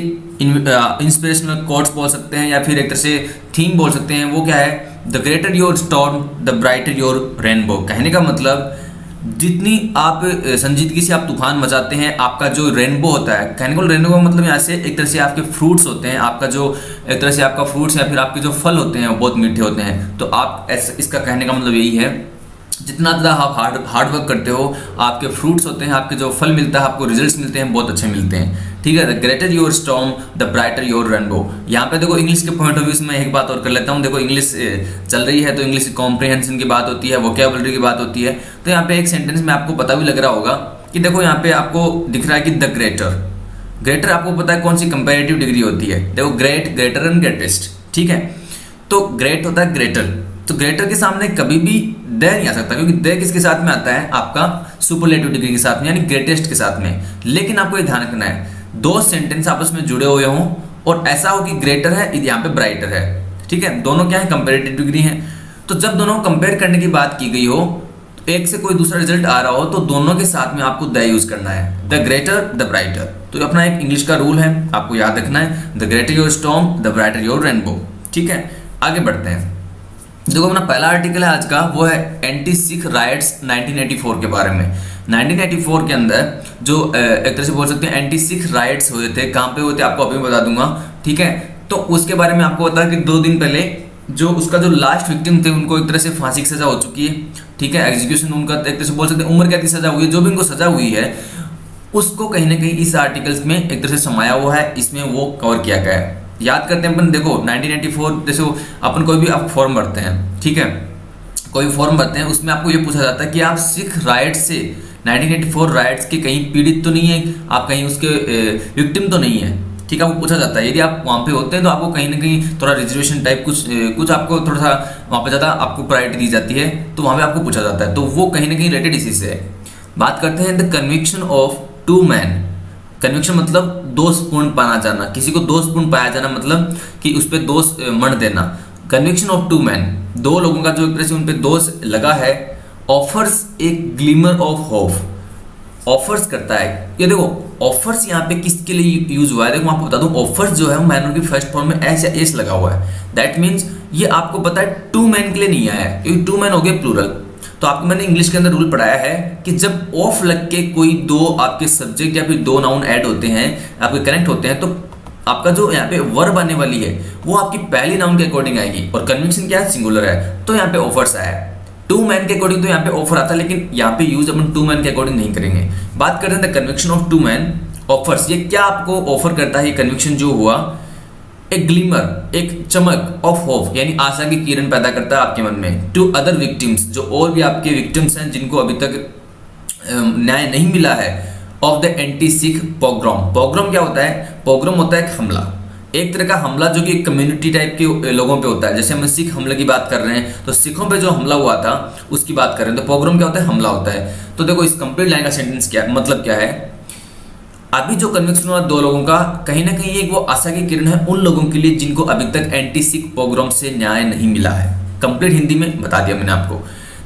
Inspirational quotes बोल सकते हैं या फिर एक तरह से थीम बोल सकते हैं। वो क्या है? The greater your storm the brighter your rainbow. कहने का मतलब जितनी आप संजीदगी से आप तूफान मचाते हैं आपका जो रेनबो होता है, कहने को रेनबो मतलब यहाँ से एक तरह से आपके फ्रूट्स होते हैं, आपका जो एक तरह से आपका फ्रूट्स या फिर आपके जो फल होते हैं वो बहुत मीठे होते हैं। तो आप इसका कहने का मतलब यही है जितना ज़्यादा आप हार्ड वर्क करते हो आपके फ्रूट्स होते हैं, आपके जो फल मिलता है, आपको रिजल्ट्स मिलते हैं बहुत अच्छे मिलते हैं। ठीक है, the greater your storm the brighter your rainbow. यहाँ पे देखो इंग्लिश के पॉइंट ऑफ व्यू से मैं एक बात और कर लेता हूँ। देखो इंग्लिश चल रही है तो इंग्लिश कॉम्प्रिहेंशन की बात होती है, वोकेबुलरी की बात होती है। तो यहाँ पे एक सेंटेंस में आपको पता भी लग रहा होगा कि देखो यहाँ पे आपको दिख रहा है कि द ग्रेटर, ग्रेटर आपको पता है कौन सी कंपेरेटिव डिग्री होती है। देखो ग्रेट, ग्रेटर एंड ग्रेटेस्ट। ठीक है, तो ग्रेट होता है ग्रेटर, तो ग्रेटर के सामने कभी भी द नहीं आ सकता क्योंकि द किसके साथ में आता है? आपका सुपरलेटिव डिग्री के साथ में, यानी ग्रेटेस्ट के साथ में। लेकिन आपको ये ध्यान रखना है दो सेंटेंस आपस में जुड़े हुए हों और ऐसा हो कि ग्रेटर है यहाँ पे ब्राइटर है। ठीक है, दोनों क्या है? कंपेरेटिव डिग्री है। तो जब दोनों कंपेयर करने की बात की गई हो, एक से कोई दूसरा रिजल्ट आ रहा हो, तो दोनों के साथ में आपको द यूज करना है, द ग्रेटर द ब्राइटर। तो अपना एक इंग्लिश का रूल है, आपको याद रखना है, the greater your storm the brighter your rainbow. ठीक है, आगे बढ़ते हैं। देखो अपना पहला आर्टिकल है आज का, वो है एंटी सिख राइट्स 1984 के बारे में। 1984 के अंदर जो एक तरह से बोल सकते हैं एंटी सिख राइट्स हुए थे, कहाँ पे हुए थे आपको अभी बता दूंगा। ठीक है, तो उसके बारे में आपको बता कि 2 दिन पहले जो उसका जो लास्ट विक्टिम थे उनको एक तरह से फांसी की सजा हो चुकी है। ठीक है, एग्जीक्यूशन उनका एक तरह से बोल सकते हैं उम्र कैद की सजा हुई है। जो भी उनको सजा हुई है उसको कहीं ना कहीं इस आर्टिकल्स में एक तरह से समाया हुआ है, इसमें वो कवर किया गया है। याद करते हैं अपन, देखो 1984 जैसे अपन कोई भी आप फॉर्म भरते हैं, ठीक है, कोई फॉर्म भरते हैं उसमें आपको ये पूछा जाता है कि आप सिख राइट्स से 1984 राइट्स के कहीं पीड़ित तो नहीं है, आप कहीं उसके विक्टिम तो नहीं है। ठीक है, आपको पूछा जाता है। यदि आप वहाँ पे होते हैं तो आपको कहीं ना कहीं थोड़ा रिजर्वेशन टाइप कुछ आपको थोड़ा सा वहाँ पर ज़्यादा आपको प्रायोरिटी दी जाती है, तो वहाँ पर आपको पूछा जाता है, तो वो कहीं ना कहीं रिलेटेड इसी से है। बात करते हैं the conviction of 2 man. Conviction मतलब दोषपूर्ण पाना जाना, किसी को दोषपूर्ण पाया जाना मतलब कि उस पर दोष मढ़ देना। कन्विक्शन ऑफ 2 मैन, 2 लोगों का जो एक तरह से उन पर दोष लगा है। ऑफर्स एक ग्लीमर ऑफ होप, ऑफर्स करता है। ये देखो ऑफर्स यहाँ पे किसके लिए यूज हुआ है? देखो आपको बता दूं, ऑफर्स जो है मैनों की फर्स्ट फॉर्म में एस या एस लगा हुआ है। दैट मीन्स ये आपको पता है 2 मैन के लिए नहीं आया है क्योंकि 2 मैन हो गए प्लूरल। तो आपको मैंने इंग्लिश के अंदर रूल पढ़ाया है कि जब ऑफ लग के कोई 2 आपके सब्जेक्ट या फिर 2 नाउन ऐड होते हैं, आपके कनेक्ट होते हैं, तो आपका जो यहाँ पे वर्ब आने वाली है वो आपकी पहली नाउन के अकॉर्डिंग आएगी। और कन्विक्शन क्या है? सिंगुलर है, तो यहाँ पे ऑफर्स आया है 2 मैन के अकॉर्डिंग। तो यहाँ पे ऑफर आता है लेकिन यहाँ पे यूज अपन 2 मैन के अकॉर्डिंग नहीं करेंगे। बात करते हैं the conviction of 2 man offers. ये क्या आपको ऑफर करता है? ये कन्विक्शन जो हुआ एक ग्लिमर, एक चमक ऑफ होप, यानी आशा की किरण पैदा करता है आपके मन में। 2 अदर विक्टिम्स, जो और भी आपके विक्टिम्स हैं जिनको अभी तक न्याय नहीं मिला है, of the anti Sikh pogrom. Pogrom क्या होता है? पोग्राम होता है एक हमला, एक तरह का हमला जो कि कम्युनिटी टाइप के लोगों पे होता है। जैसे हम सिख हमले की बात कर रहे हैं तो सिखों पे जो हमला हुआ था उसकी बात कर रहे हैं, तो पोग्राम क्या होता है? हमला होता है। तो देखो इस कंप्लीट लाइन का सेंटेंस क्या मतलब क्या है? अभी जो कन्विक्शन हुआ 2 लोगों का, कहीं ना कहीं एक वो आशा की किरण है उन लोगों के लिए जिनको अभी तक एंटी सिख पोग्राम से न्याय नहीं मिला है। कंप्लीट हिंदी में बता दिया मैंने आपको।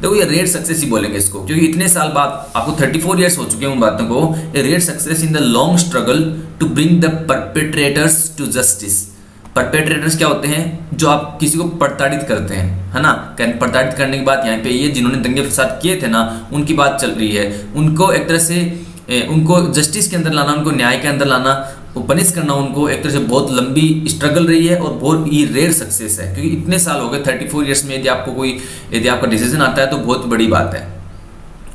देखो ये रेयर सक्सेस ही बोलेंगे इसको, क्योंकि इतने साल बाद आपको 34 ईयर्स हो चुके हैं उन बातों को। A rare success in the long struggle to bring the perpetrators to justice. Perpetrators क्या होते हैं? जो आप किसी को प्रताड़ित करते हैं, है ना। प्रताड़ित करने की बात यहाँ पे ये जिन्होंने दंगे फसाद किए थे ना उनकी बात चल रही है। उनको एक तरह से उनको जस्टिस के अंदर लाना, उनको न्याय के अंदर लाना, पनिश करना, उनको एक तरह से बहुत लंबी स्ट्रगल रही है और बहुत ही रेयर सक्सेस है क्योंकि इतने साल हो गए 34 ईयर्स में। यदि आपको कोई यदि आपका डिसीजन आता है तो बहुत बड़ी बात है।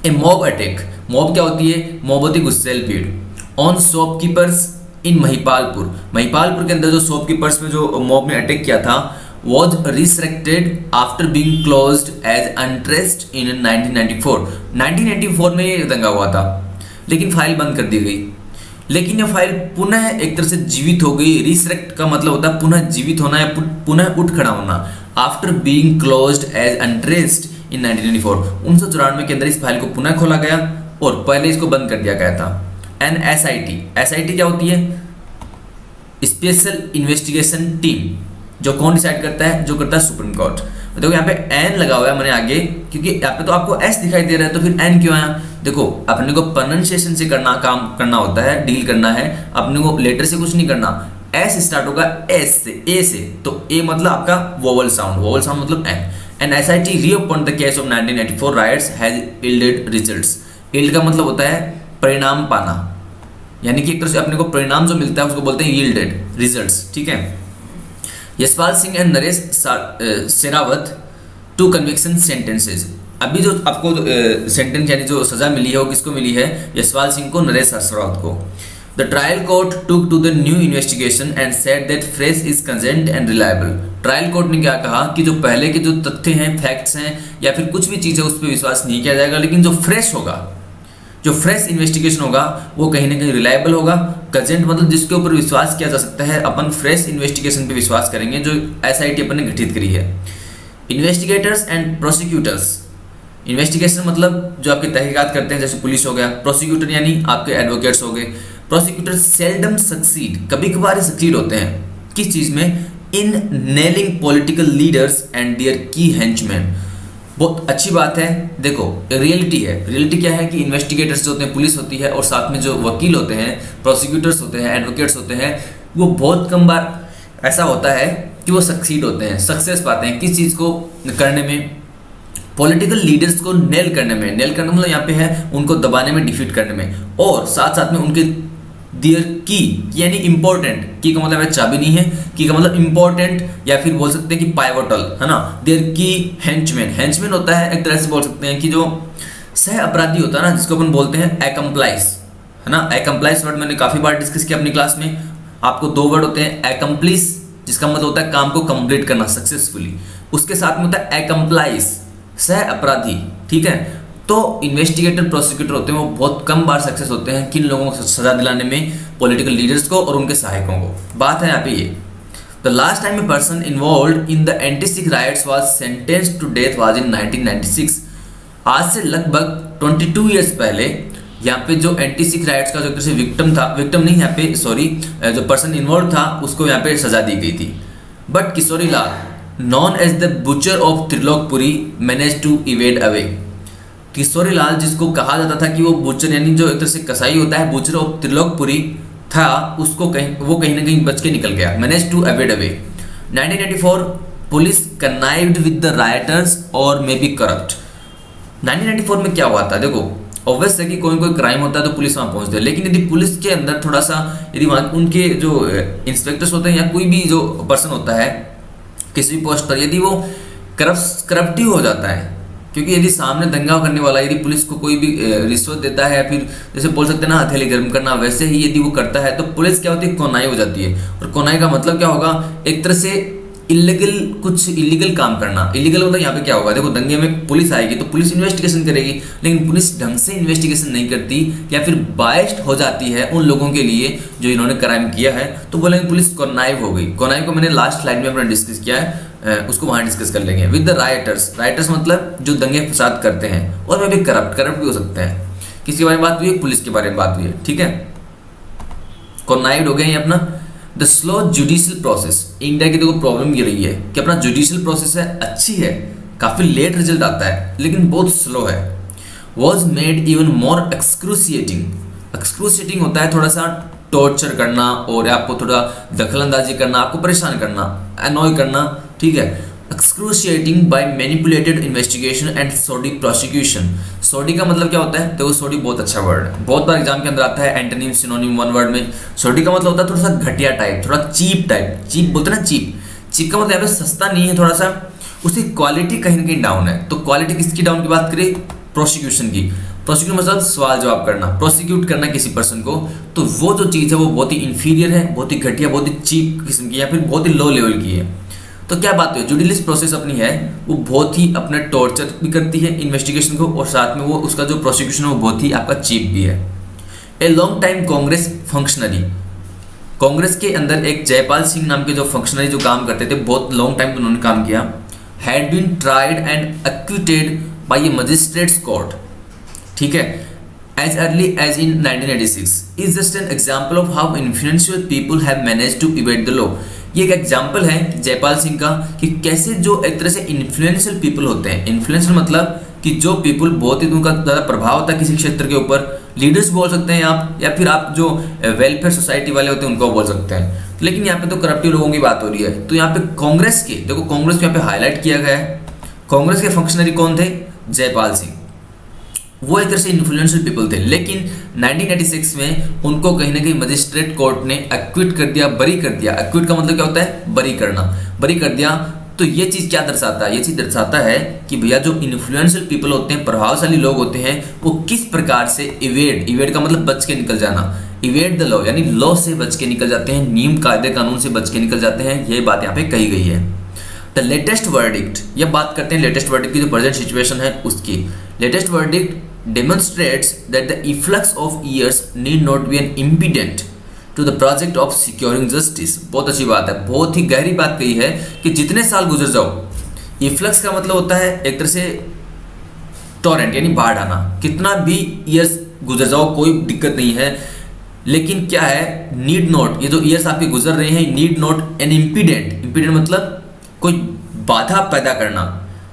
ए मॉब अटैक, मॉब क्या होती है? मॉब होती है गुस्सेल भीड़। On shopkeepers in Mahipalpur, Mahipalpur के अंदर जो शॉपकीपर्स में जो मॉब ने अटैक किया था, was restricted after being close as untraced in 1994। 1994 में ये दंगा हुआ था लेकिन फाइल बंद कर दी गई, लेकिन यह फाइल पुनः एक तरह से जीवित हो गई। रिसरेक्ट का मतलब होता है पुनः जीवित होना या पुनः उठ खड़ा होना। After being closed as untraced in 1994, 1994 के अंदर इस फाइल को पुनः खोला गया और पहले इसको बंद कर दिया गया था। एन एसआईटी क्या होती है? Special investigation team. जो कौन डिसाइड करता है? जो करता है सुप्रीम कोर्ट। देखो यहाँ पे एन लगा हुआ है मैंने आगे, क्योंकि यहाँ पे तो आपको एस दिखाई दे रहा है तो फिर एन क्यों आया? देखो अपने को प्रोनाउंसिएशन से करना काम होता है, डील करना है अपने को, लेटर से कुछ नहीं करना। एस स्टार्ट होगा एस से, ए से, तो ए मतलब आपका वोवल साउंड, वोवल साउंड मतलब an. An SIT reopened the case of 1984 riots has yielded results। Yield का मतलब होता है परिणाम पाना, यानी कि एक तरह से अपने को परिणाम जो मिलता है उसको बोलते हैं yielded results, ठीक है। Yashpal Singh and Naresh Sherawat two conviction sentences. अभी जो आपको सेंटेंस यानी जो सजा मिली है वो किसको मिली है? यशपाल सिंह को, नरेश शेरावत को। The trial court took to the new investigation and said that fresh is consent and reliable. Trial court ने क्या कहा कि जो पहले के जो तथ्य हैं, फैक्ट्स हैं या फिर कुछ भी चीज़ है उस पर विश्वास नहीं किया जाएगा, लेकिन जो फ्रेश होगा, जो फ्रेश इन्वेस्टिगेशन होगा वो कहीं ना कहीं रिलायबल होगा। कंसेंट मतलब जिसके ऊपर विश्वास किया जा सकता है, अपन फ्रेश इन्वेस्टिगेशन पे विश्वास करेंगे जो SIT अपन ने गठित करी है। इन्वेस्टिगेटर्स एंड प्रोसिक्यूटर्स, इन्वेस्टिगेशन मतलब जो आपके तहकीकात करते हैं जैसे पुलिस हो गया, प्रोसिक्यूटर यानी आपके एडवोकेट्स हो गए। प्रोसिक्यूटर्स सेल्डम सक्सीड, कभी कभार सक्सीड होते हैं किस चीज़ में? In nailing political leaders and their की हेंचमैन। बहुत अच्छी बात है। देखो रियलिटी है, रियलिटी क्या है कि इन्वेस्टिगेटर्स जो होते हैं, पुलिस होती है और साथ में जो वकील होते हैं, प्रोसिक्यूटर्स होते हैं, एडवोकेट्स होते हैं, वो बहुत कम बार ऐसा होता है कि वो सक्सीड होते हैं, सक्सेस पाते हैं किस चीज़ को करने में? पॉलिटिकल लीडर्स को नेल करने में। नेल करना मतलब यहाँ पे है उनको दबाने में, डिफीट करने में, और साथ साथ में उनके देयर की यानी इम्पोर्टेंट, की का मतलब है चाबी नहीं है, की का मतलब इम्पोर्टेंट या फिर बोल सकते हैं कि पाइवोटल, है ना। देयर की हेंचमैन, हेंचमैन होता है एक तरह से बोल सकते हैं कि जो सह अपराधी होता है ना, जिसको अपन बोलते हैं एक्म्प्लाइज, है ना। एक्म्प्लाइज वर्ड मैंने काफ़ी बार डिस्कस किया अपनी क्लास में। आपको दो वर्ड होते हैं, एक्म्प्लिस जिसका मतलब होता है काम को कम्प्लीट करना सक्सेसफुली, उसके साथ में होता है एक्म्प्लाइज सह अपराधी, ठीक है। तो इन्वेस्टिगेटर प्रोसिक्यूटर होते हैं वो बहुत कम बार सक्सेस होते हैं किन लोगों को सजा दिलाने में? पॉलिटिकल लीडर्स को और उनके सहायकों को। बात है यहाँ पे ये, the last time a person involve in the anti riots was sentence to death was in 1996। आज से लगभग 22 ईयर्स पहले यहाँ पे जो एंटी सिख राइट्स का जो विक्टिम था, विक्टिम नहीं यहाँ पे सॉरी, जो पर्सन इन्वॉल्व था उसको यहाँ पे सजा दी गई थी। But Kishori Lal known as the butcher of Trilokpuri manage to evade away. Kishori Lal जिसको कहा जाता था कि वो बूचर यानी जो एक तरह से कसाई होता है, बूचर ऑफ त्रिलोकपुरी था, उसको कहीं वो कहीं ना कहीं बच के निकल गया, manage to evade away. 1994 police connived with the rioters और मे बी करप्ट। 1994 में क्या हुआ था? देखो ऑब्वियस है कि कोई कोई क्राइम होता है तो पुलिस वहाँ पहुँचती है, लेकिन यदि पुलिस के अंदर थोड़ा सा यदि वहाँ उनके जो इंस्पेक्टर्स होते हैं या कोई भी जो पर्सन होता है किसी भी पोस्ट पर, यदि वो करप्टिव हो जाता है, क्योंकि यदि सामने दंगा करने वाला यदि पुलिस को कोई भी रिश्वत देता है या फिर जैसे बोल सकते हैं ना हथेली गर्म करना, वैसे ही यदि वो करता है तो पुलिस क्या होती है? कोनाई हो जाती है। और कोनाई का मतलब क्या होगा? एक तरह से इलीगल, कुछ इलीगल काम करना। इलीगल मतलब यहाँ पे क्या होगा? देखो दंगे में पुलिस आएगी तो पुलिस इन्वेस्टिगेशन करेगी, लेकिन पुलिस ढंग से इन्वेस्टिगेशन नहीं करती या फिर बाइस्ड हो जाती है उन लोगों के लिए जो इन्होंने क्राइम किया है, तो बोलेंगे पुलिस कोनाइव हो गई। कोनाइव को मैंने लास्ट स्लाइड में अपना डिस्कस किया है, उसको वहाँ डिस्कस कर लेंगे। विद द राइटर्स, राइटर्स मतलब जो दंगे फसाद करते हैं, और वह भी करप्ट भी हो सकते हैं। किसके बारे में बात हुई? पुलिस के बारे में बात हुई है, ठीक है। कॉन्नाइव्ड हो गए ये अपना। The slow judicial process, India की देखो प्रॉब्लम ये रही है कि अपना जुडिशियल प्रोसेस है, अच्छी है, काफ़ी लेट रिजल्ट आता है लेकिन बहुत स्लो है। Was made even more excruciating, excruciating होता है थोड़ा सा टॉर्चर करना और आपको थोड़ा दखलंदाजी करना, आपको परेशान करना, अनॉय करना, ठीक है। Excruciating by manipulated investigation and shoddy prosecution. Shoddy का मतलब क्या होता है? तो सॉडी बहुत अच्छा वर्ड है, बहुत बार एग्जाम के अंदर आता है एंटोनिम सिनोनिम वन वर्ड में। सॉडी का मतलब होता है थोड़ा सा घटिया टाइप, थोड़ा चीप टाइप, चीप बोलते हैं ना, चीप। चीप का मतलब यहाँ पे सस्ता नहीं है, थोड़ा सा उसकी क्वालिटी कहीं ना कहीं डाउन है। तो क्वालिटी किसकी डाउन की बात करें? प्रोसिक्यूशन की। प्रोसिक्यूट मतलब सवाल जवाब करना, प्रोसिक्यूट करना किसी पर्सन को, तो वो जो चीज़ है वो बहुत ही इन्फीरियर है, बहुत ही घटिया, बहुत ही चीप किस्म की या फिर बहुत ही लो लेवल की है। तो क्या बात हुई? जुडिशियल प्रोसेस अपनी है वो बहुत ही अपने टॉर्चर भी करती है इन्वेस्टिगेशन को, और साथ में वो उसका जो प्रोसिक्यूशन है वो बहुत ही आपका चीप भी है। A long time Congress functionary, Congress के अंदर एक जयपाल सिंह नाम के जो फंक्शनरी जो काम करते थे, बहुत लॉन्ग टाइम उन्होंने काम किया। Had been tried and acquitted by a magistrate's court, ठीक है, as early as in 1986 is just an example of how influential people have manage to evade the law. ये एक एग्जाम्पल है जयपाल सिंह का कि कैसे जो एक तरह से इन्फ्लुएंशियल पीपल होते हैं, इन्फ्लुएंशियल मतलब कि जो पीपल बहुत ही उनका ज़्यादा प्रभाव होता है किसी क्षेत्र के ऊपर, लीडर्स बोल सकते हैं आप, या फिर आप जो वेलफेयर सोसाइटी वाले होते हैं उनको बोल सकते हैं। लेकिन यहाँ पे तो करप्टिव लोगों की बात हो रही है। तो यहाँ पे कांग्रेस के, देखो कांग्रेस को यहाँ पे हाईलाइट किया गया है। कांग्रेस के फंक्शनरी कौन थे? जयपाल सिंह। वो एक तरह से इन्फ्लुएंशियल पीपल थे, लेकिन 1996 में उनको कहीं ना कहीं मजिस्ट्रेट कोर्ट ने एक्विट कर दिया, बरी कर दिया। एक्विट का मतलब क्या होता है? बरी करना, बरी कर दिया। तो ये चीज़ क्या दर्शाता है? ये चीज़ दर्शाता है कि भैया जो इन्फ्लुएंशियल पीपल होते हैं, प्रभावशाली लोग होते हैं, वो किस प्रकार से इवेड का मतलब बच के निकल जाना, इवेड द लॉ यानी लॉ से बच के निकल जाते हैं, नियम कायदे कानून से बच के निकल जाते हैं। ये बात यहाँ पे कही गई है। द लेटेस्ट वर्डिक्ट, यह बात करते हैं लेटेस्ट वर्डिक्ट की जो प्रेजेंट सिचुएशन है उसकी। Latest verdict demonstrates that the efflux of years need not be an impediment to the project of securing justice. बहुत अच्छी बात है, बहुत ही गहरी बात कही है कि जितने साल गुजर जाओ, इफ्लक्स का मतलब होता है एक तरह से टॉरेंट यानी बाढ़ आना, कितना भी ईयर्स गुजर जाओ कोई दिक्कत नहीं है। लेकिन क्या है, नीड नॉट, ये जो ईयर्स आपके गुजर रहे हैं, need not an impediment, impediment मतलब कोई बाधा पैदा करना।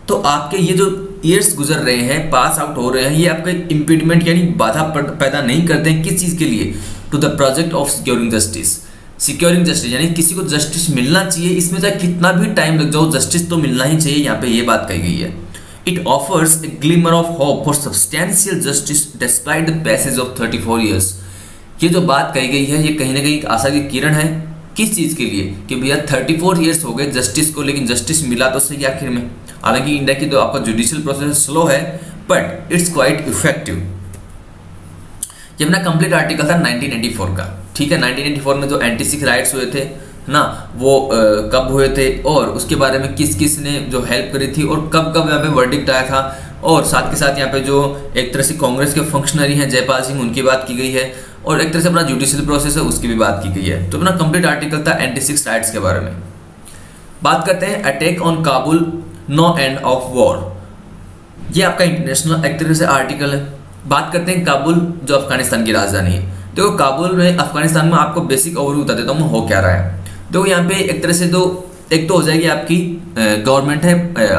तो आपके ये जो ईयर्स गुजर रहे हैं, पास आउट हो रहे हैं, ये आपके इम्पीडमेंट यानी बाधा पैदा नहीं करते हैं। किस चीज़ के लिए? To the project of securing justice. Securing justice यानी किसी को जस्टिस मिलना चाहिए, इसमें चाहे कितना भी टाइम लग जाओ, जस्टिस तो मिलना ही चाहिए। यहाँ पे ये बात कही गई है। It offers a glimmer of hope for substantial justice despite the passage of 34 years. ये जो बात कही गई है, ये कहीं ना कहीं एक आशा की किरण है। किस चीज़ के लिए? कि भैया 34 ईयर्स हो गए जस्टिस को, लेकिन जस्टिस मिला तो सही आखिर में। हालांकि इंडिया की तो आपका जुडिशियल प्रोसेस स्लो है, बट इट्स क्वाइट इफेक्टिव। ये अपना कंप्लीट आर्टिकल था 1984 का, ठीक है। 1984 में जो एंटी-सिख राइट्स हुए थे ना, वो कब हुए थे और उसके बारे में किस किस ने जो हेल्प करी थी और कब कब यहाँ पे वर्डिक्ट आया था, और साथ के साथ यहाँ पे जो एक तरह से कांग्रेस के फंक्शनरी हैं जयपाल सिंह, उनकी बात की गई है, और एक तरह से अपना जुडिशियल प्रोसेस है उसकी भी बात की गई है। तो अपना कंप्लीट आर्टिकल था एंटी-सिख राइट्स के बारे में। बात करते हैं attack on Kabul, no end of war. ये आपका इंटरनेशनल एक तरह से आर्टिकल है। बात करते हैं काबुल, जो अफगानिस्तान की राजधानी है। देखो काबुल में, अफगानिस्तान में आपको बेसिक ओवरव्यू बता देता हूँ हो क्या रहा है। देखो यहाँ पे एक तरह से तो एक तो हो जाएगी आपकी गवर्नमेंट है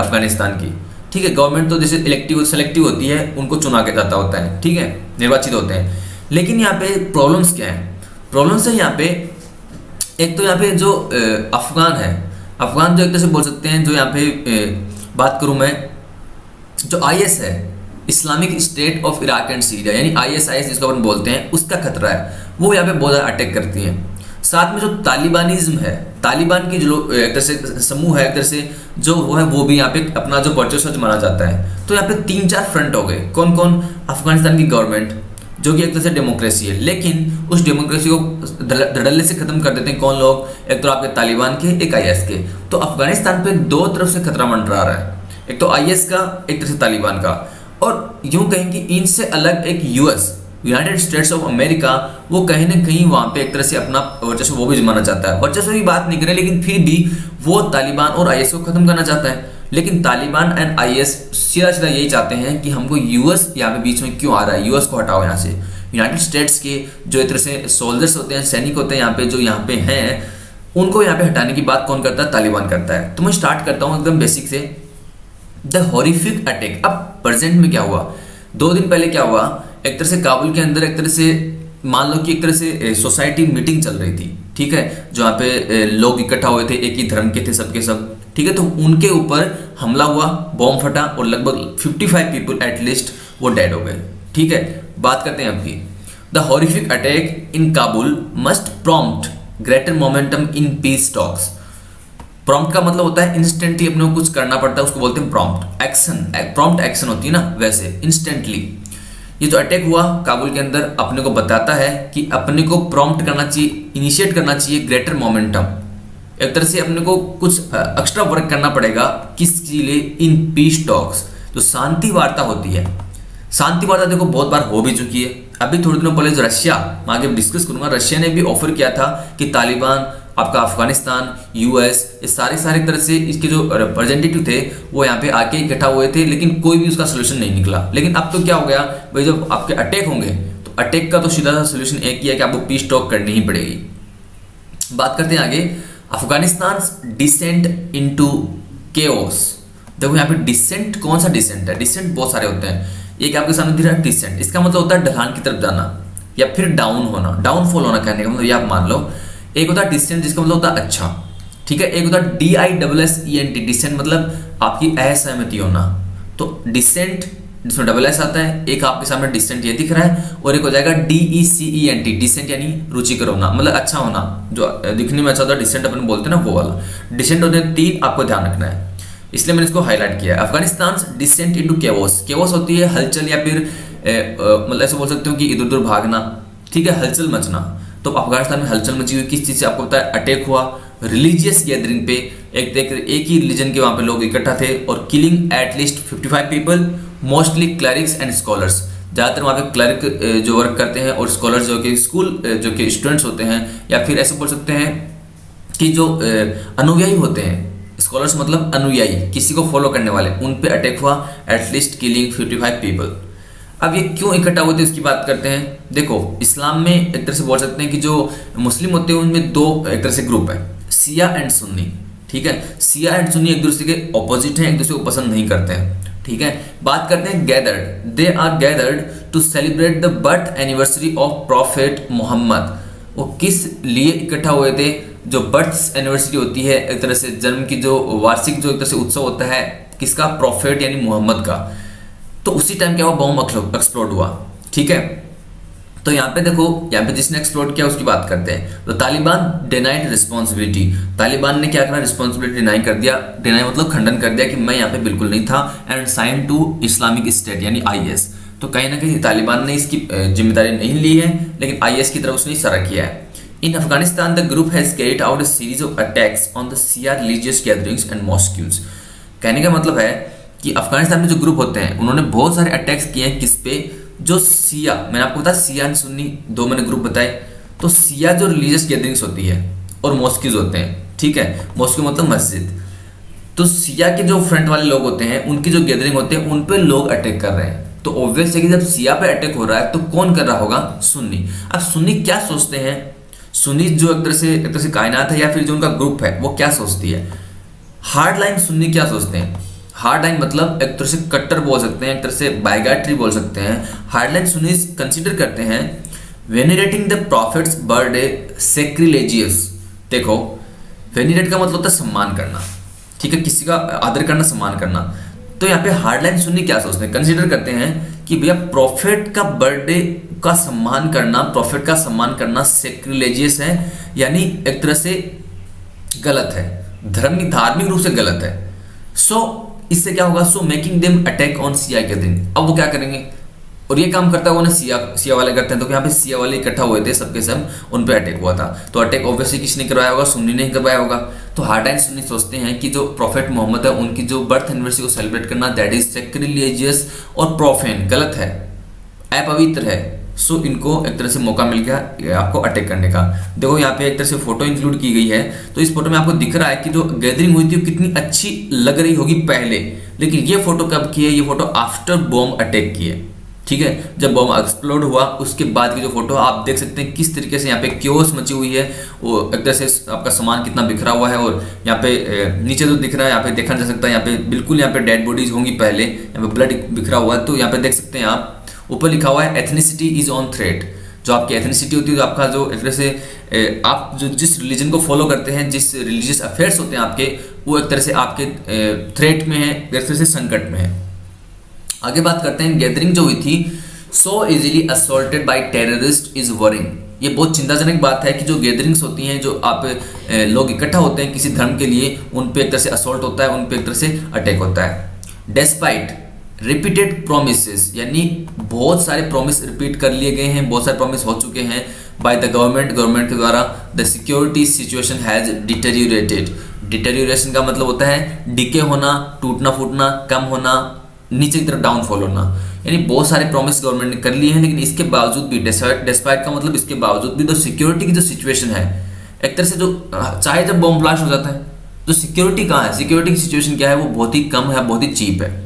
अफगानिस्तान की, ठीक है। गवर्नमेंट तो जैसे इलेक्टिव सेलेक्टिव होती है, उनको चुना के जाता होता है, ठीक है, निर्वाचित होते हैं। लेकिन यहाँ पे प्रॉब्लम्स क्या हैं? प्रॉब्लम्स है यहाँ पे, एक तो यहाँ पे जो अफगान है, अफगान जो एक तरह से बोल सकते हैं, जो यहाँ पे बात करूँ मैं, जो IS है, Islamic State of Iraq and Syria यानी ISIS जिसको अपन बोलते हैं, उसका खतरा है। वो यहाँ पे बहुत ज़्यादा अटैक करती है। साथ में जो तालिबानिज्म है, तालिबान की जो एक तरह से समूह है, एक तरह से जो वो है, वो भी यहाँ पे अपना जो वर्चस्व माना जाता है। तो यहाँ पे 3-4 फ्रंट हो गए। कौन कौन? अफगानिस्तान की गवर्नमेंट जो कि एक तरह से डेमोक्रेसी है, लेकिन उस डेमोक्रेसी को धड़ल्ले से ख़त्म कर देते हैं। कौन लोग? एक तो आपके तालिबान के, एक IS के। तो अफगानिस्तान पर दो तरफ से खतरा मंडरा रहा है, एक तो IS का, एक तरह से तालिबान का। और यूँ कहें कि इनसे अलग एक US, United States of America, वो कहीं ना कहीं वहाँ पे एक तरह से अपना वर्चस्व वो भी जमाना चाहता है। वर्चस्व की बात नहीं करें, लेकिन फिर भी वो तालिबान और IS को ख़त्म करना चाहता है। लेकिन तालिबान एंड IS सीधा सीधा यही चाहते हैं कि हमको US यहाँ पे बीच में क्यों आ रहा है, US को हटाओ यहाँ से। यूनाइटेड स्टेट्स के जो एक तरह से सोल्जर्स होते हैं, सैनिक होते हैं यहाँ पे, जो यहाँ पे हैं, उनको यहाँ पे हटाने की बात कौन करता है? तालिबान करता है। तो मैं स्टार्ट करता हूँ एकदम बेसिक से। द हॉरिफिक अटैक, अब प्रेजेंट में क्या हुआ? 2 दिन पहले क्या हुआ? एक तरह से काबुल के अंदर एक तरह से मान लो कि एक तरह से सोसाइटी मीटिंग चल रही थी, ठीक है, जहाँ पे लोग इकट्ठा हुए थे, एक ही धर्म के थे सबके सब, ठीक है। तो उनके ऊपर हमला हुआ, बॉम्ब फटा और लगभग 55 पीपल एटलीस्ट वो डेड हो गए, ठीक है। बात करते हैं आपकी। The horrific attack in Kabul must prompt greater momentum in peace talks. Prompt का मतलब होता है इंस्टेंटली अपने को कुछ करना पड़ता है, उसको बोलते हैं प्रॉम्प्ट एक्शन। प्रॉम्प्ट एक्शन होती है ना, वैसे इंस्टेंटली। ये जो अटैक हुआ काबुल के अंदर, अपने को बताता है कि अपने को प्रॉम्प्ट करना चाहिए, इनिशिएट करना चाहिए ग्रेटर मोमेंटम। एक तरह से अपने को कुछ एक्स्ट्रा वर्क करना पड़ेगा, किसके लिए? इन पीस टॉक्स, जो शांति वार्ता होती है। शांति वार्ता देखो बहुत बार हो भी चुकी है। अभी थोड़े दिनों पहले जो रशिया, मैं आगे डिस्कस करूँगा, रशिया ने भी ऑफर किया था कि तालिबान, आपका अफगानिस्तान, US, ये सारे तरह से इसके जो रिप्रेजेंटेटिव थे वो यहाँ पे आके इकट्ठा हुए थे, लेकिन कोई भी उसका सोल्यूशन नहीं निकला। लेकिन अब तो क्या हो गया भाई, जब आपके अटैक होंगे तो अटैक का तो सीधा सा सोल्यूशन एक ही है कि आपको पीस टॉक करनी ही पड़ेगी। बात करते हैं आगे। अफगानिस्तान डिसेंट इनटू केओस, देखो यहाँ पे डिसेंट, कौन सा डिसेंट है? डिसेंट बहुत सारे होते हैं, एक आपके सामने दिख रहा है डिसेंट, इसका मतलब होता है ढलान की तरफ जाना या फिर डाउन होना, डाउनफॉल होना कहने का मतलब, या आप मान लो। एक होता है डिसेंट जिसका मतलब होता है अच्छा, ठीक है। एक होता है DISSENT, डिसेंट मतलब आपकी असहमति होना। तो डिसेंट जिसमें SS आता है, एक आपके सामने डिसेंट ये दिख रहा है, और एक हो जाएगा DECENT, डिसेंट यानी रुचिकर होना, मतलब अच्छा होना, जो दिखने में अच्छा होता है डिसेंट अपन बोलते हैं ना, वो वाला डिसेंट होते हैं। तीन आपको ध्यान रखना है, इसलिए मैंने इसको हाईलाइट किया है। Afghanistan descent into chaos, chaos होती है हलचल या फिर मतलब ऐसे बोल सकते हो कि इधर उधर भागना, ठीक है, हलचल मचना। तो अफगानिस्तान में हलचल मची हुई किस चीज़ से? आपको पता है अटैक हुआ रिलीजियस गैदरिंग पे, एक ही रिलीजन के वहाँ पे लोग इकट्ठा थे, और killing at least 55 people, mostly clerics and scholars. ज़्यादातर वहाँ पे क्लर्क जो वर्क करते हैं और स्कॉलर्स जो कि स्कूल जो कि स्टूडेंट्स होते हैं, या फिर ऐसे बोल सकते हैं कि जो अनुयायी होते हैं, स्कॉलर्स मतलब अनुयायी, किसी को फॉलो करने वाले, उन पे अटैक हुआ, एटलीस्ट किलिंग 55 पीपल। अब ये क्यों इकट्ठा होते हैं उसकी बात करते हैं। देखो इस्लाम में एक तरह से बोल सकते हैं कि जो मुस्लिम होते हैं उनमें दो एक तरह से ग्रुप है, शिया एंड सुन्नी, ठीक है। शिया एंड सुन्नी एक दूसरे के ऑपोजिट हैं, एक दूसरे को पसंद नहीं करते हैं, ठीक है। बात करते हैं gathered, they are gathered to celebrate the birth anniversary of prophet Mohammad. वो किस लिए इकट्ठा हुए थे? जो बर्थ एनिवर्सरी होती है, एक तरह से जन्म की जो वार्षिक जो एक तरह से उत्सव होता है, किसका? प्रॉफेट यानी मोहम्मद का। तो उसी टाइम क्या हुआ? बॉम्ब एक्सप्लोड हुआ, ठीक है। तो यहाँ पे देखो, यहाँ पे जिसने एक्सप्लोड किया उसकी बात करते हैं। तो तालिबान डिनाइड रिस्पॉन्सिबिलिटी, तालिबान ने क्या करा? रिस्पॉन्सिबिलिटी डिनाई कर दिया। डिनाई मतलब खंडन कर दिया कि मैं यहाँ पे बिल्कुल नहीं था, and sign to Islamic State यानी IS। तो कहीं ना कहीं तालिबान ने इसकी जिम्मेदारी नहीं ली है, लेकिन IS की तरफ उसने इशारा किया है। In Afghanistan, the group has carried out a series of attacks on the Shia religious gatherings and mosques. कहने का मतलब है कि अफगानिस्तान में जो ग्रुप होते हैं उन्होंने बहुत सारे अटैक्स किए हैं। किस पे? जो सिया, मैंने आपको बताया सिया और सुन्नी दो मैंने ग्रुप बताए। तो सिया जो रिलीजियस गैदरिंग्स होती है और मॉस्किज होते हैं, ठीक है, मॉस्क मतलब मस्जिद। तो सिया के जो फ्रंट वाले लोग होते हैं उनकी जो गैदरिंग होते हैं उन पर लोग अटैक कर रहे हैं। तो ऑब्वियस है कि जब सिया पर अटैक हो रहा है तो कौन कर रहा होगा? सुन्नी। अब सुन्नी क्या सोचते हैं? सुन्नी जो एक तरह से कायनात है या फिर जो उनका ग्रुप है वो क्या सोचती है? हार्ड लाइन सुन्नी क्या सोचते हैं? हार्ड लाइन मतलब एक तरह से कट्टर बोल सकते हैं, एक तरह से बायगैट्री बोल सकते हैं। हार्ड लाइन सुन्नी कंसिडर करते हैं venerating the prophet's birthday sacrilegious. देखो वेनरेट का मतलब होता है सम्मान करना, ठीक है, किसी का आदर करना, सम्मान करना। तो यहाँ पे हार्ड लाइन सुन्नी क्या सोचते हैं? कंसिडर करते हैं कि भैया प्रॉफिट का बर्थडे का सम्मान करना, प्रॉफिट का सम्मान करना सेक्रिलेजियस है, यानी एक तरह से गलत है, धार्मिक रूप से गलत है। सो इससे क्या होगा? So making them attack on Siya के दिन। अब वो क्या करेंगे? और ये काम करता हुआ ना सिया वाले करते हैं। तो यहाँ पे सिया वाले इकट्ठा हुए थे, सबके सब उन पे अटैक हुआ था। तो अटैक ऑब्वियसली किसने करवाया होगा? सुन्नी ने करवाया होगा। तो हार्ड एंड सुन्नी सोचते हैं कि जो प्रॉफिट मोहम्मद है उनकी जो बर्थ एनिवर्सरी को सेलिब्रेट करना दैट इज सेक्रिलेजियस और प्रोफेन, गलत है, अपवित्र है। सो इनको एक तरह से मौका मिल गया आपको अटैक करने का। देखो यहाँ पे एक तरह से फोटो इंक्लूड की गई है। तो इस फोटो में आपको दिख रहा है कि जो गैदरिंग हुई थी वो कितनी अच्छी लग रही होगी पहले, लेकिन ये फोटो कब की है? ये फोटो आफ्टर बॉम्ब अटैक की है, ठीक है। जब बॉम्ब एक्सप्लोड हुआ उसके बाद की जो फोटो आप देख सकते हैं किस तरीके से यहाँ पे क्योस मची हुई है, वो एक तरह से आपका सामान कितना बिखरा हुआ है। और यहाँ पे नीचे तो दिख रहा है, यहाँ पे देखा जा सकता है, यहाँ पे बिल्कुल यहाँ पे डेड बॉडीज होंगी पहले, यहाँ पे ब्लड बिखरा हुआ है। तो यहाँ पे देख सकते हैं आप, ऊपर लिखा हुआ है एथनिसिटी इज ऑन थ्रेट। जो आपकी एथनिसिटी होती है, जो आपका जो एक तरह से आप जो जिस रिलीजन को फॉलो करते हैं, जिस रिलीजियस अफेयर्स होते हैं आपके, वो एक तरह से आपके थ्रेट में है, एक तरह से संकट में है। आगे बात करते हैं गैदरिंग जो हुई थी। So easily assaulted by terrorist is worrying. ये बहुत चिंताजनक बात है कि जो गैदरिंग्स होती हैं, जो आप लोग इकट्ठा होते हैं किसी धर्म के लिए, उन पर एक तरह से असॉल्ट होता है, उन पर एक तरह से अटैक होता है। डेस्पाइट रिपीटेड प्रोमिसेस, यानी बहुत सारे प्रोमिस रिपीट कर लिए गए हैं, बहुत सारे प्रोमिस हो चुके हैं बाय द गवर्नमेंट के द्वारा। The security situation has deteriorated. Deterioration का मतलब होता है डिके होना, टूटना फूटना, कम होना, नीचे की तरफ डाउनफॉल होना। यानी बहुत सारे प्रॉमिस गवर्नमेंट ने कर लिए हैं, लेकिन इसके बावजूद भी, डिस्पाइट का मतलब इसके बावजूद भी, तो सिक्योरिटी की जो सिचुएशन है एक तरह से, जो चाहे जब बॉम्ब ब्लास्ट हो जाता है तो सिक्योरिटी कहाँ है, सिक्योरिटी की सिचुएशन क्या है, वो बहुत ही कम है, बहुत ही चीप है।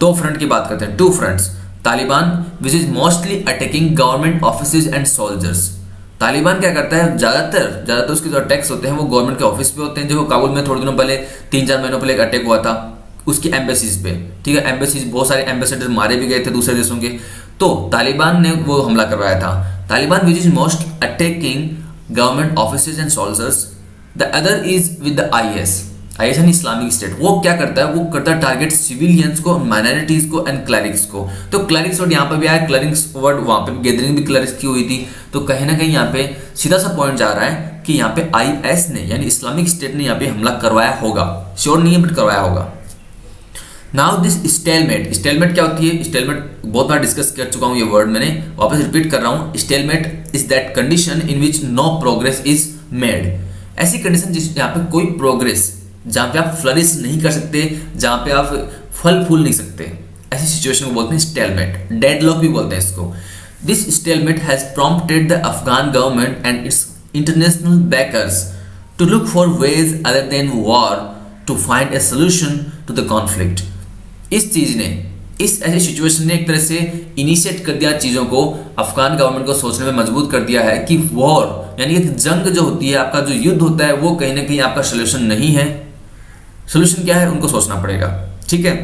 दो फ्रंट की बात करते हैं, two fronts. Taliban which is mostly attacking government office and soldiers. Taliban क्या करता है, ज़्यादातर उसके जो अटैक्स होते हैं वो गवर्नमेंट के ऑफिस पे होते हैं। जो काबुल में थोड़े दिनों पहले 3-4 महीनों पहले एक अटैक हुआ था, उसकी एम्बेसीज पे, ठीक है, एम्बेसीज बहुत सारे एम्बेसडर मारे भी गए थे दूसरे देशों के। तो तालिबान ने वो हमला करवाया था। Taliban which is most attacking government officers and soldiers, the other is with the IS यानी इस्लामिक स्टेट। वो क्या करता है, वो करता है टारगेट सिविलियंस को, माइनॉरिटीज को एंड क्लरिक्स को। तो क्लरिक्स वर्ड यहाँ पे भी आया, क्लरिक्स वर्ड वहाँ पे गैदरिंग भी क्लरिक्स की हुई थी। तो कहीं ना कहीं यहाँ पे सीधा सा पॉइंट जा रहा है कि यहाँ पे IS ने यानी इस्लामिक स्टेट ने यहाँ पे हमला करवाया होगा, श्योर नहीं है बट करवाया होगा। नाउ दिस स्टेलमेट, स्टेलमेट क्या होती है, स्टेलमेट बहुत बार डिस्कस कर चुका हूँ ये वर्ड, मैंने वापस रिपीट कर रहा हूँ। Stalemate is that condition in which no progress is made, ऐसी कंडीशन जिस यहाँ पे कोई प्रोग्रेस, जहाँ पे आप फ्लरिश नहीं कर सकते, जहाँ पे आप फल फूल नहीं सकते, ऐसी सिचुएशन को बोलते हैं स्टेलमेट, डेडलॉक भी बोलते हैं इसको। This stalemate has prompted the Afghan government and its international backers to look for ways other than war to find a solution to the conflict. इस चीज़ ने, इस ऐसी सिचुएशन ने एक तरह से इनिशिएट कर दिया चीज़ों को, अफगान गवर्नमेंट को सोचने में मजबूर कर दिया है कि वॉर यानी एक जंग जो होती है, आपका जो युद्ध होता है, वो कहीं ना कहीं आपका सोल्यूशन नहीं है। सोल्यूशन क्या है उनको सोचना पड़ेगा, ठीक है।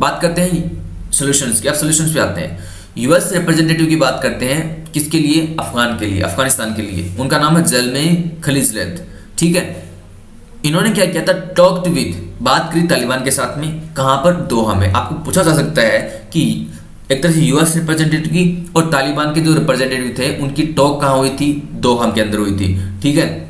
बात करते हैं सोल्यूशंस की, आप सोल्यूशंस पे आते हैं। US रिप्रेजेंटेटिव की बात करते हैं, किसके लिए, अफगान के लिए, अफगानिस्तान के लिए। उनका नाम है जलमे खलीजलैद, ठीक है। इन्होंने क्या किया था, टॉक्ड विद, बात करी तालिबान के साथ में, कहाँ पर, दोहा में। आपको पूछा जा सकता है कि एक तरह से US रिप्रेजेंटेटिव की और तालिबान के जो रिप्रेजेंटेटिव थे उनकी टॉक कहाँ हुई थी, दोहा के अंदर हुई थी, ठीक है।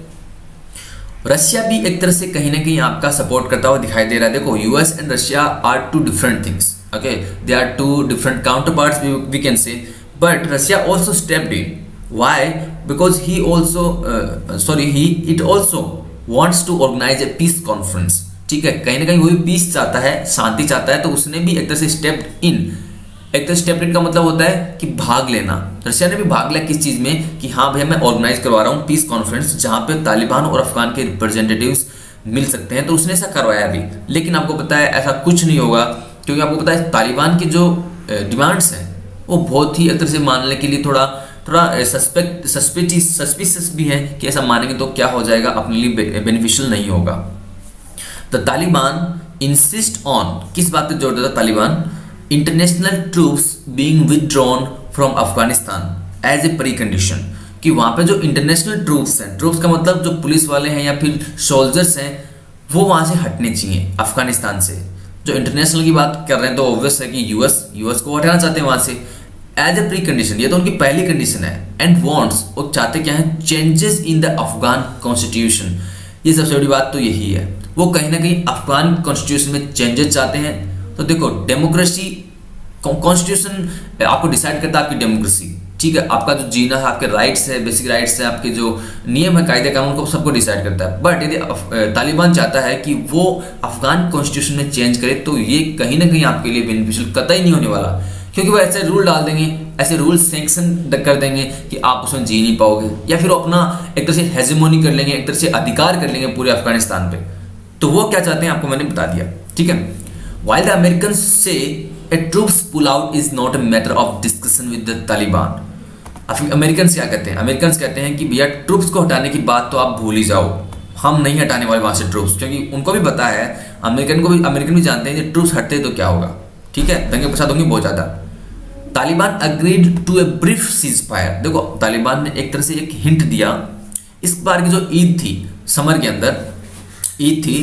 रशिया भी एक तरह से कहीं ना कहीं आपका सपोर्ट करता हुआ दिखाई दे रहा है। देखो US and Russia are two different things, okay, they are two different counter parts we can say, but Russia also stepped in, why, because he also it also wants to organise a peace conference, ठीक है। कहीं ना कहीं वो भी piece चाहता है, शांति चाहता है, तो उसने भी एक तरह से स्टेप्ड इन। एक तरह स्टेप्ड इन का मतलब होता है कि भाग लेना। रशिया ने भी भाग लिया किस चीज़ में, कि हाँ भैया मैं ऑर्गेनाइज करवा रहा हूँ पीस कॉन्फ्रेंस, जहाँ पे तालिबान और अफगान के रिप्रेजेंटेटिव्स मिल सकते हैं, तो उसने ऐसा करवाया भी। लेकिन आपको पता है ऐसा कुछ नहीं होगा, क्योंकि आपको पता है तालिबान की जो डिमांड्स हैं वो बहुत ही एक तरह से मानने के लिए थोड़ा सस्पिशियस भी है कि ऐसा मानेंगे तो क्या हो जाएगा, अपने लिए बेनिफिशियल नहीं होगा। तो तालिबान इंसिस्ट ऑन, किस बात पर जोर देता Taliban, international troops being withdrawn from Afghanistan as a precondition, कि वहाँ पे जो इंटरनेशनल ट्रूप्स हैं, ट्रूप्स का मतलब जो पुलिस वाले हैं या फिर सोल्जर्स हैं, वो वहाँ से हटने चाहिए अफगानिस्तान से। जो इंटरनेशनल की बात कर रहे हैं तो ऑब्वियस है कि US को हटाना चाहते हैं वहाँ से एज ए प्री कंडीशन, ये तो उनकी पहली कंडीशन है। एंड वांट्स, और चाहते क्या है, changes in the Afghan constitution, ये सबसे बड़ी बात तो यही है। वो कहीं ना कहीं अफगान कॉन्स्टिट्यूशन में चेंजेस चाहते हैं। तो देखो डेमोक्रेसी, कॉन्स्टिट्यूशन आपको डिसाइड करता है आपकी डेमोक्रेसी, ठीक है, आपका जो जीना है, आपके राइट्स है, बेसिक राइट्स है, आपके जो नियम है, कायदे कानून को सबको डिसाइड करता है। बट यदि तालिबान चाहता है कि वो अफगान कॉन्स्टिट्यूशन में चेंज करे, तो ये कहीं ना कहीं आपके लिए बेनिफिशियल कतई नहीं होने वाला, क्योंकि वो ऐसे रूल डाल देंगे, ऐसे रूल सेंक्शन कर देंगे कि आप उसमें जी नहीं पाओगे, या फिर अपना एक तरह से हेजेमोनी कर लेंगे, एक तरह से अधिकार कर लेंगे पूरे अफगानिस्तान पर। तो वो क्या चाहते हैं आपको मैंने बता दिया, ठीक है। While the Americans say a troops pullout is not a matter of discussion with the Taliban, American क्या कहते हैं, अमेरिकन्स कहते हैं कि भैया ट्रूप्स को हटाने की बात तो आप भूल ही जाओ, हम नहीं हटाने वाले वहाँ से ट्रूप्स, क्योंकि उनको भी पता है, अमेरिकन भी जानते हैं कि ट्रूप्स हटते तो क्या होगा, ठीक है, दंगे फसाद होंगे बहुत ज़्यादा। Taliban agreed to a brief ceasefire, देखो तालिबान ने एक तरह से एक हिंट दिया। इस बार की जो ईद थी, समर के अंदर ईद थी,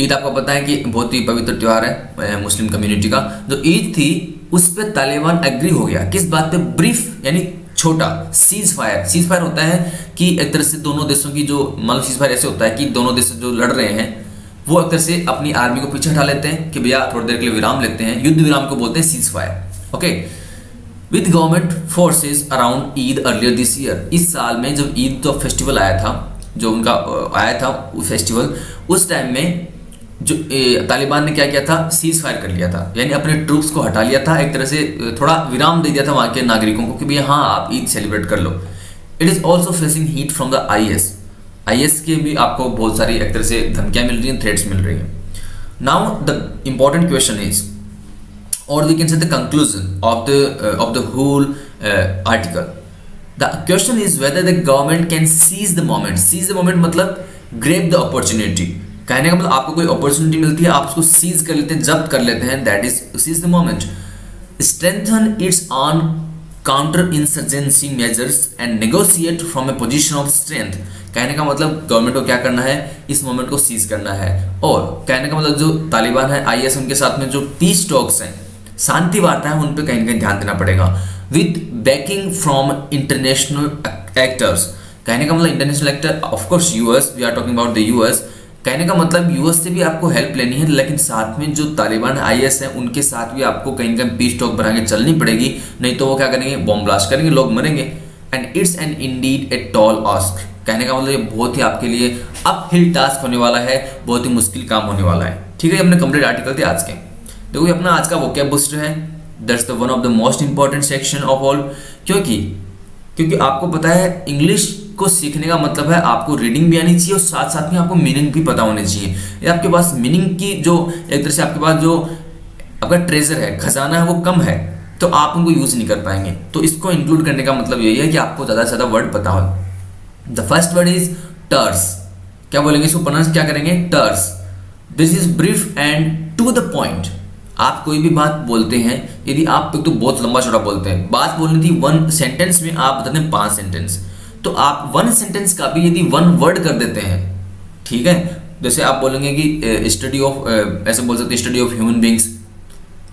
ईद आपको पता है कि बहुत ही पवित्र त्यौहार है मुस्लिम कम्युनिटी का, जो ईद थी उस पर तालिबान एग्री हो गया, किस बात पे, ब्रीफ यानी छोटा सीज फायर। सीज फायर होता है कि एक तरह से दोनों देशों की जो, मान लो सीज फायर ऐसे होता है कि दोनों देश जो लड़ रहे हैं वो एक तरह से अपनी आर्मी को पीछे हटा लेते हैं कि भैया थोड़ी देर के लिए विराम लेते हैं, युद्ध विराम को बोलते हैं ceasefire, okay. With government forces around Eid earlier this year, इस साल में जब ईद का फेस्टिवल आया था, जो उनका आया था फेस्टिवल, उस टाइम में जो तालिबान ने क्या किया था, सीज फायर कर लिया था, यानी अपने ट्रूप्स को हटा लिया था, एक तरह से थोड़ा विराम दे दिया था वहाँ के नागरिकों को कि भैया हाँ आप ईद सेलिब्रेट कर लो। It is also facing heat from the IS के भी आपको बहुत सारी एक तरह से धमकियाँ मिल रही हैं, थ्रेट्स मिल रही हैं। Now the important question is, और we can say the conclusion of the whole article, the question is whether the government can seize the moment. Seize the moment मतलब ग्रैब द अपॉर्चुनिटी, कहने का मतलब आपको कोई अपॉर्चुनिटी मिलती है आप उसको सीज कर लेते हैं, जब्त कर लेते हैं, that is seize the moment. Strengthen its own counterinsurgency measures and negotiate from a position of strength. कहने का मतलब गवर्नमेंट को क्या करना है, इस मोमेंट को सीज करना है। और कहने का मतलब जो तालिबान है आईएस उनके साथ में जो पीस टॉक्स हैं, शांति वार्ता है, उन पर कहीं ना कहीं ध्यान देना पड़ेगा with backing from international actors. कहने का मतलब international actor of course US, we are talking about the US. कहने का मतलब यूएस से भी आपको हेल्प लेनी है, लेकिन साथ में जो तालिबान आईएस हैं उनके साथ भी आपको कहीं कहीं पीस टॉक बना के चलनी पड़ेगी, नहीं तो वो क्या करेंगे, बॉम्ब ब्लास्ट करेंगे, लोग मरेंगे। And it's an indeed a tall ask. कहने का मतलब ये बहुत ही आपके लिए अपहिल टास्क होने वाला है, बहुत ही मुश्किल काम होने वाला है। ठीक है, हमने कंप्लीट आर्टिकल थे आज के। देखो ये अपना आज का वोकैब बूस्टर है, that's the one of the most important section of all. क्योंकि आपको पता है इंग्लिश को सीखने का मतलब है आपको रीडिंग भी आनी चाहिए और साथ साथ में आपको मीनिंग भी पता होने चाहिए। ये आपके पास मीनिंग की जो एक तरह से आपके पास जो आपका ट्रेजर है, खजाना है, वो कम है तो आप उनको यूज़ नहीं कर पाएंगे। तो इसको इंक्लूड करने का मतलब यही है कि आपको ज़्यादा से ज़्यादा वर्ड पता हो। The first word is terse. क्या बोलेंगे इसको, प्रोनाउंस क्या करेंगे, terse. This is brief and to the point. आप कोई भी बात बोलते हैं, यदि आप तो बहुत लंबा चौड़ा बोलते हैं, बात बोलनी थी वन सेंटेंस में, आप बताते हैं 5 सेंटेंस, तो आप 1 सेंटेंस का भी यदि 1 वर्ड कर देते हैं, ठीक है, जैसे आप बोलेंगे कि स्टडी ऑफ, ऐसे बोल सकते स्टडी ऑफ ह्यूमन बींग्स,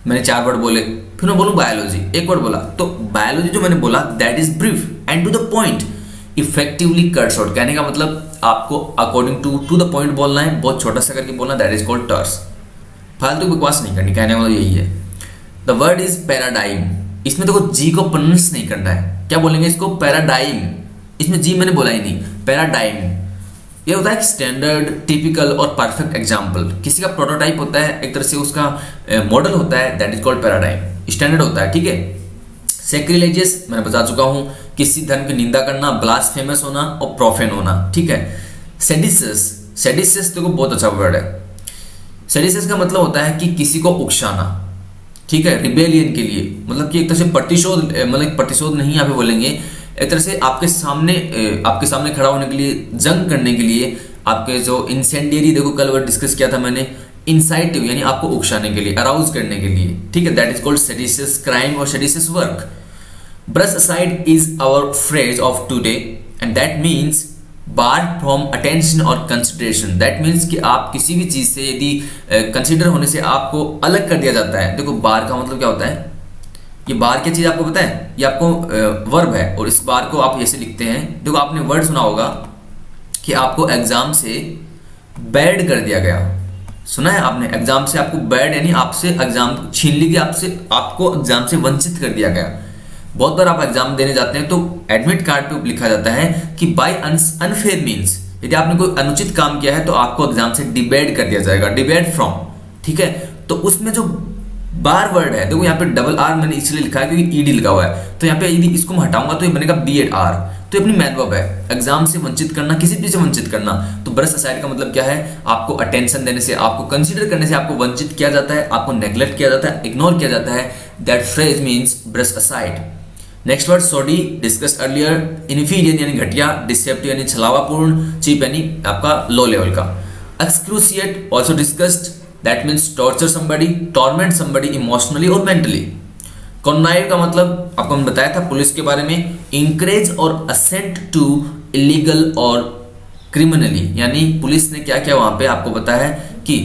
मैंने 4 वर्ड बोले, फिर मैं बोलूँ बायोलॉजी, 1 वर्ड बोला, तो बायोलॉजी जो मैंने बोला that is brief and to the point, effectively cut short. कहने का मतलब आपको अकॉर्डिंग टू द पॉइंट बोलना है, बहुत छोटा सा करके बोलना, दैट इज कॉल्ड टर्स। फालतू बकवास नहीं करनी, कहने का मतलब यही है। The word is paradigm. इसमें देखो जी को प्रोनाउंस नहीं करना है, क्या बोलेंगे इसको, पैराडाइम। इसमें जी मैंने बोला ही नहीं, पैराडाइम। ये होता है स्टैंडर्ड, टिपिकल और परफेक्ट एग्जाम्पल। किसी का प्रोटोटाइप होता है, एक तरह से उसका मॉडल होता है, that is called paradigm. Standard होता है, ठीक है। सैक्रिलेजियस मैंने बता चुका हूँ, किसी धर्म की निंदा करना, ब्लास्फेमस होना और प्रोफेन होना, ठीक है। सेडिसियस, सेडिसियस देखो बहुत अच्छा वर्ड है। सेडिसियस का मतलब होता है कि किसी को उकसाना, ठीक है, रिबेलियन के लिए, मतलब कि एक तरह से प्रतिशोध, मतलब प्रतिशोध नहीं यहाँ पे बोलेंगे, एक तरह से आपके सामने खड़ा होने के लिए, जंग करने के लिए, आपके जो इंसेंडियरी, देखो कल वर्ड डिस्कस किया था मैंने, इंसाइटिव यानी आपको उकसाने के लिए, अराउज करने के लिए, ठीक है, that is called seditious crime और seditious work. Brush aside is our phrase of today and that means bar from attention और कंसिडरेशन। दैट मीन्स कि आप किसी भी चीज़ से यदि कंसिडर होने से आपको अलग कर दिया जाता है। देखो बार का मतलब क्या होता है, ये बार क्या चीज़ आपको पता है, ये आपको वर्ब है और इस बार को आप ऐसे लिखते हैं। देखो आपने वर्ड सुना होगा कि आपको एग्जाम से बैड कर दिया गया, सुना है आपने, एग्जाम से आपको बैड यानी आपसे एग्जाम छीन ली गई, आपको एग्जाम से वंचित कर दिया गया। बहुत बार आप एग्जाम देने जाते हैं तो एडमिट कार्ड पे लिखा जाता है कि बाय अनफेयर मीन्स, यदि आपने कोई अनुचित काम किया है तो आपको एग्जाम से डिबेट कर दिया जाएगा, डिबेट फ्रॉम, ठीक है। तो उसमें जो बार वर्ड है, देखो यहाँ पे डबल आर मैंने इसलिए लिखा है क्योंकि ईडी लिखा हुआ है, तो यहाँ पे यदि इसको मैं हटाऊंगा तो ये बनेगा BAR, तो ये अपनी मैन वर्ब है, एग्जाम से वंचित करना, किसी चीज से वंचित करना। तो ब्रश असाइड का मतलब क्या है, आपको अटेंशन देने से, आपको कंसिडर करने से आपको वंचित किया जाता है, आपको नेग्लेक्ट किया जाता है, इग्नोर किया जाता है, that phrase means brush aside. Next word sordid, discuss earlier. Inferior यानी घटिया, डिसेप्टिव यानी छलावापूर्ण, चीप यानी आपका लो लेवल का। Excruciate also discussed, that means torture somebody, torment somebody emotionally और मेंटली। कॉन्नाइव का मतलब आपको हमने बताया था पुलिस के बारे में, इंकरेज और असेंट टू इलीगल और क्रिमिनली, यानी पुलिस ने क्या किया वहाँ पे आपको पता है कि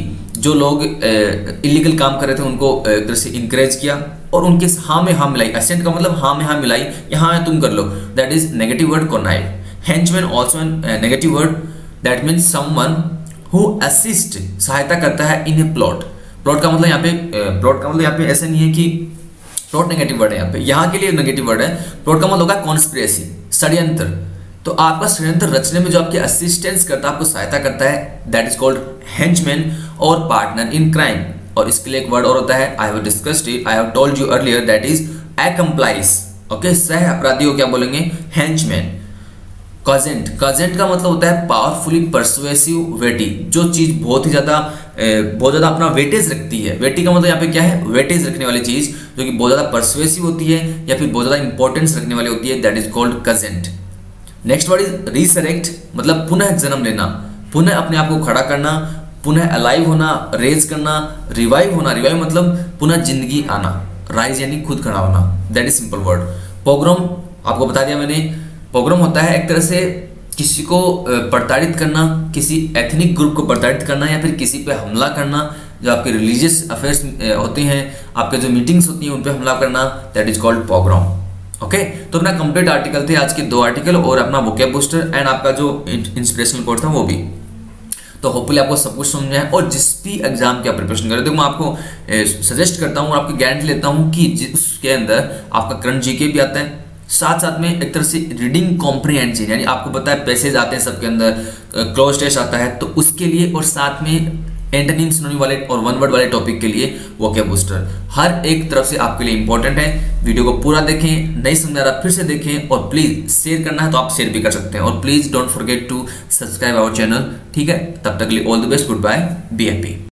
जो लोग इलीगल काम कर रहे थे उनको एक तरह से इंकरेज किया और उनके हाँ में हाँ मिलाई। असेंट का मतलब हाँ में हाँ मिलाई, यहाँ तुम कर लो, that is negative word connive. Henchman also negative word, that means someone who assist, सहायता करता है इन ए प्लॉट। प्लॉट का मतलब यहाँ पे, प्लॉट का मतलब यहाँ पे ऐसा नहीं है कि प्लॉट नेगेटिव वर्ड है, यहाँ पे यहाँ के लिए नेगेटिव वर्ड है। प्लॉट का मतलब होगा कॉन्स्पिरेसी, षड्यंत्र, तो आपका षड्यंत्र रचने में जो आपकी असिस्टेंस करता है, आपको सहायता करता है, दैट इज कॉल्ड हेंचमैन और पार्टनर इन क्राइम। और इसके लिए एक वर्ड और होता है, I have discussed it, I have told you earlier, that is accomplice, okay. सह अपराधी को क्या बोलेंगे, हेंचमैन। कजेंट, कजेंट का मतलब होता है पावरफुली परसुएसिव वेटी, जो चीज़ बहुत ज़्यादा अपना वेटेज रखती है। वेटी का मतलब यहाँ पे क्या है, वेटेज रखने वाली चीज़ जो कि बहुत ज़्यादा परसुएसिव होती है या फिर बहुत ज़्यादा इंपॉर्टेंस रखने वाली होती है, that is called cogent. Next word is resurrect, मतलब पुनः जन्म लेना, पुनः अपने आप को खड़ा करना, पुनः अलाइव होना, रेज करना, रिवाइव होना, रिवाइव मतलब पुनः जिंदगी आना, राइज यानी खुद खड़ा होना, that is simple word. Pogrom आपको बता दिया मैंने, पोग्राम होता है एक तरह से किसी को प्रताड़ित करना, किसी एथनिक ग्रुप को प्रताड़ित करना या फिर किसी पे हमला करना। जो आपके रिलीजियस अफेयर्स होते हैं, आपके जो मीटिंग्स होती हैं उन पे हमला करना, that is called pogrom. Okay, तो अपना कंप्लीट आर्टिकल थे आज के 2 आर्टिकल और अपना वोकैब बूस्टर एंड आपका जो इंस्पिरेशनल कोट था वो भी। तो होपफुली आपको सब कुछ समझ आए और जिस भी एग्जाम की आप प्रिपरेशन कर रहे हो, मैं आपको सजेस्ट करता हूँ और आपकी गारंटी लेता हूँ कि जिसके अंदर आपका करंट जीके भी आता है, साथ साथ में एक तरह से रीडिंग कॉम्प्रिहेंशन यानी आपको पता है पैसेज आते हैं सबके अंदर, क्लोज टेस्ट आता है, तो उसके लिए और साथ में एंटोनिम सिनोनिम वाले और वन वर्ड वाले टॉपिक के लिए वोकैब बूस्टर हर एक तरफ से आपके लिए इंपॉर्टेंट है। वीडियो को पूरा देखें, नहीं समझा रहा फिर से देखें और प्लीज शेयर करना है तो आप शेयर भी कर सकते हैं और please don't forget to subscribe our channel. ठीक है, तब तक के लिए all the best, good bye, be happy.